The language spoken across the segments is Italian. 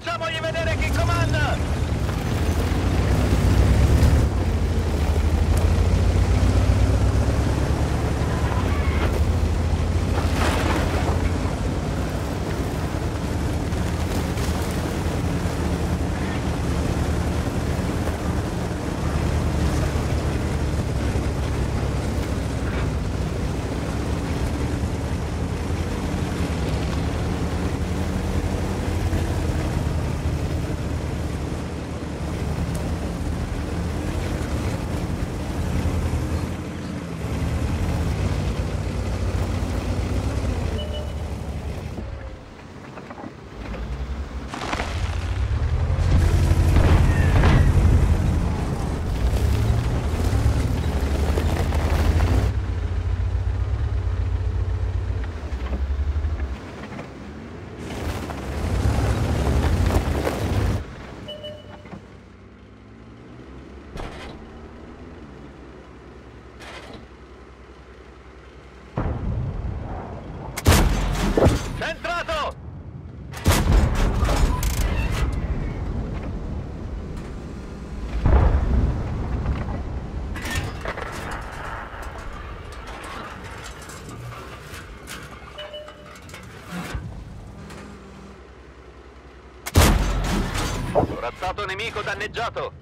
Facciamogli vedere chi comanda! Sorazzato nemico danneggiato!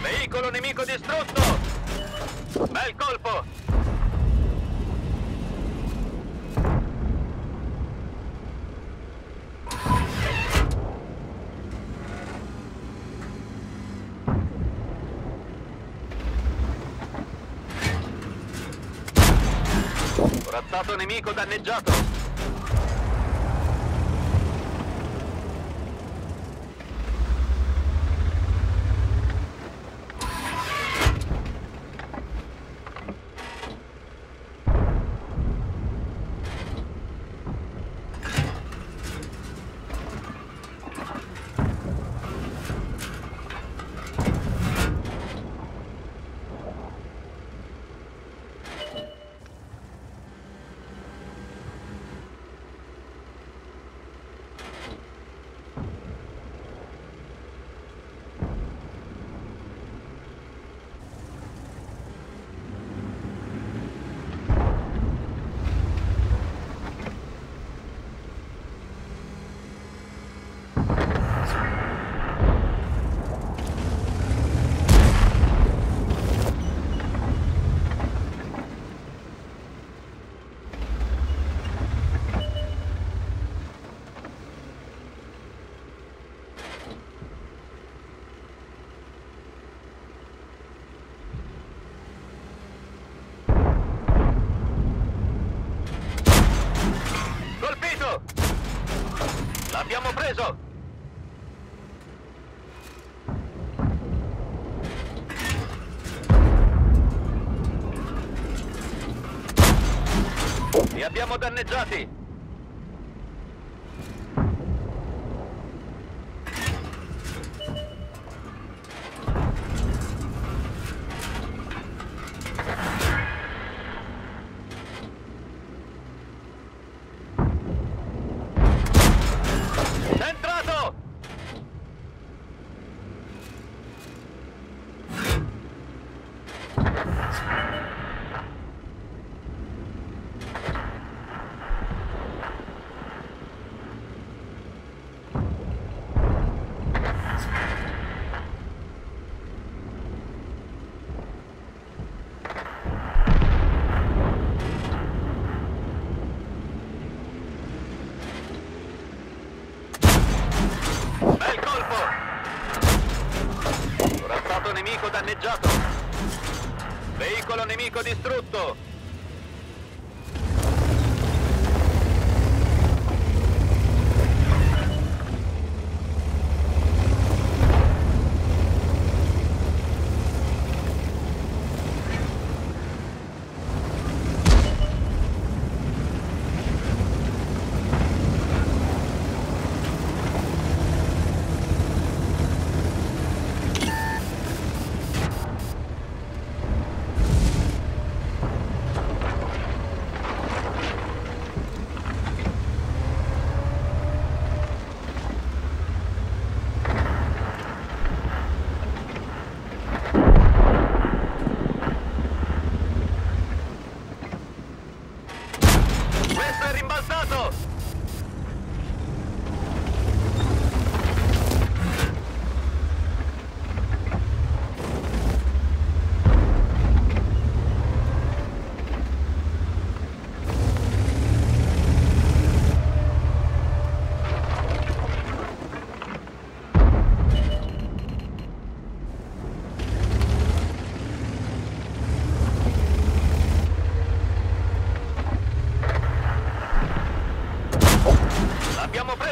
Veicolo nemico distrutto! Bel colpo! Corazzato nemico danneggiato! L'abbiamo preso! Li abbiamo danneggiati! Danneggiato. Veicolo nemico distrutto.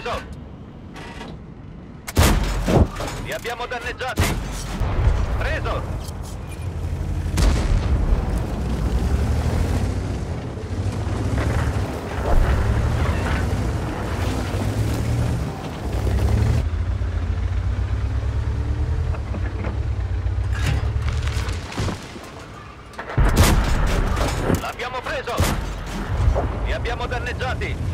preso! Li abbiamo danneggiati! Preso! L'abbiamo preso! Li abbiamo danneggiati!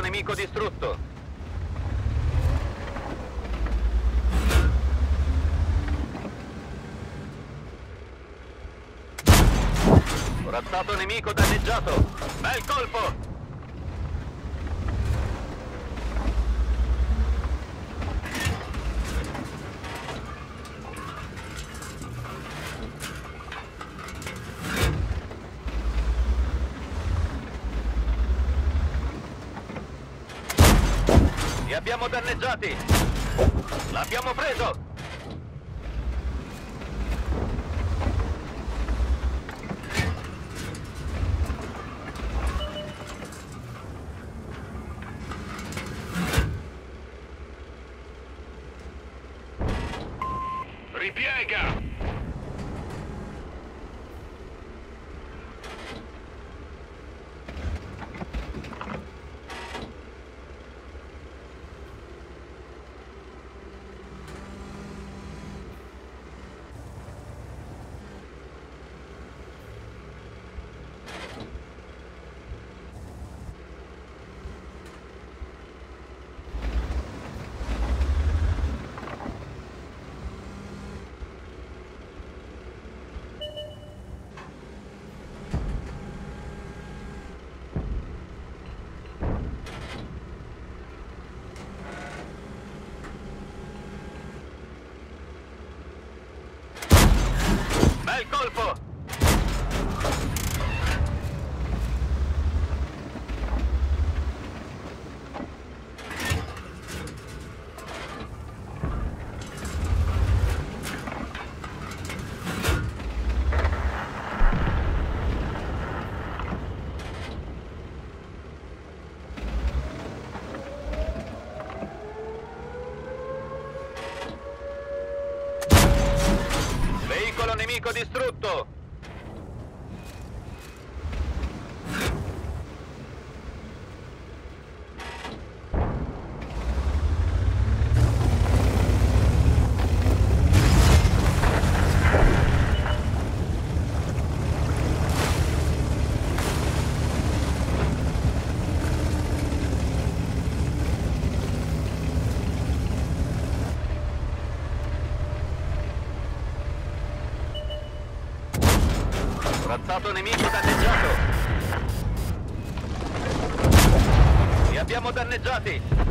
Nemico distrutto. Corazzato nemico danneggiato. Bel colpo! Li abbiamo danneggiati! L'abbiamo preso! Ripiega! Il colpo! Nemico distrutto! Aeroporto nemico danneggiato. Li abbiamo danneggiati.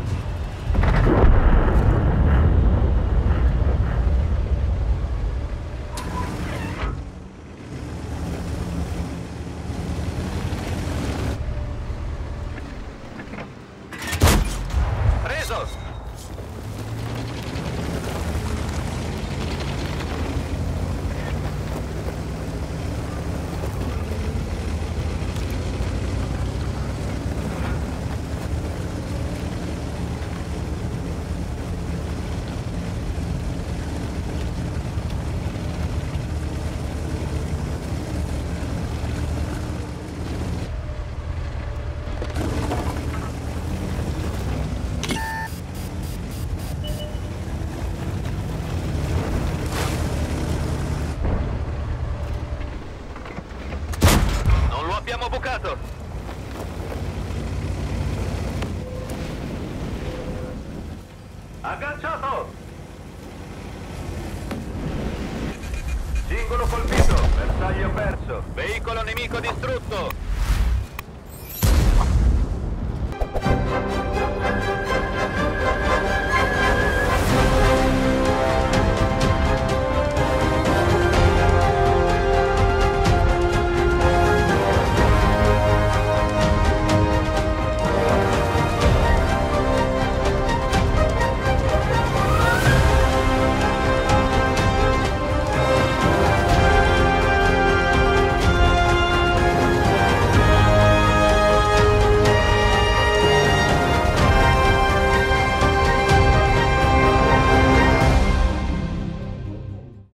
Agganciato! Singolo colpito, bersaglio perso, veicolo nemico distrutto!